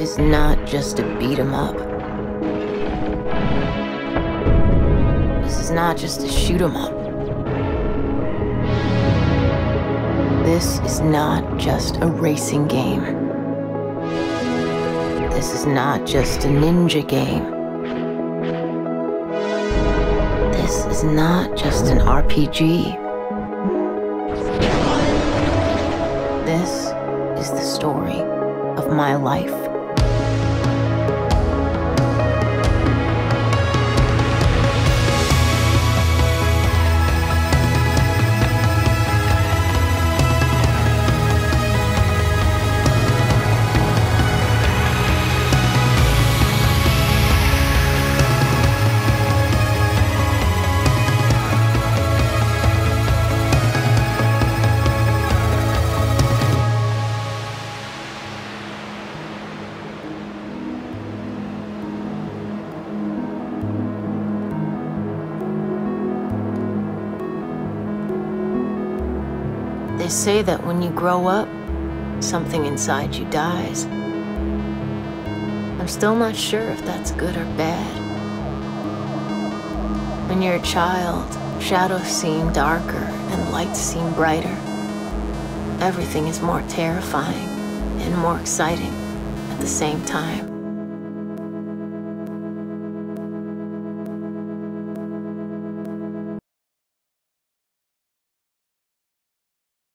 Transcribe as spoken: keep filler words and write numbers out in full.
is not just to beat him up. This is not just to shoot him up. This is not just a racing game. This is not just a ninja game. This is not just an R P G. This is the story of my life. They say that when you grow up, something inside you dies. I'm still not sure if that's good or bad. When you're a child, shadows seem darker and lights seem brighter. Everything is more terrifying and more exciting at the same time.